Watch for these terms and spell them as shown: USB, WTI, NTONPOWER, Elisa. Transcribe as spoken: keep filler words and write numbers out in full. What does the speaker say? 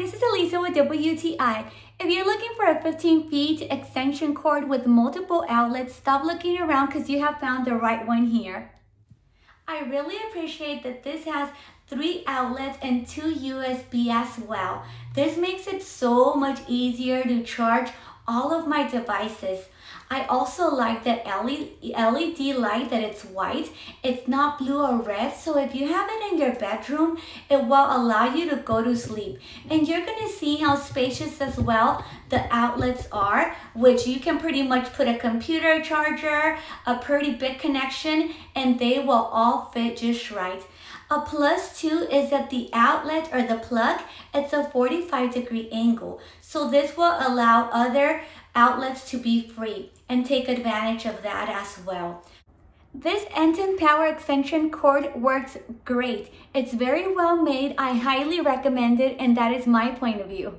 this is Elisa with W T I. If you're looking for a fifteen feet extension cord with multiple outlets, stop looking around because you have found the right one here. I really appreciate that this has three outlets and two U S B as well. This makes it so much easier to charge all of my devices. I also like the L E D light, that it's white. It's not blue or red, so if you have it in your bedroom, it will allow you to go to sleep. And you're gonna see how spacious as well the outlets are, which you can pretty much put a computer charger, a pretty big connection, and they will all fit just right. A plus two is that the outlet or the plug, it's a forty-five degree angle. So this will allow other outlets to be free and take advantage of that as well. This NTONPOWER extension cord works great. It's very well made. I highly recommend it, and that is my point of view.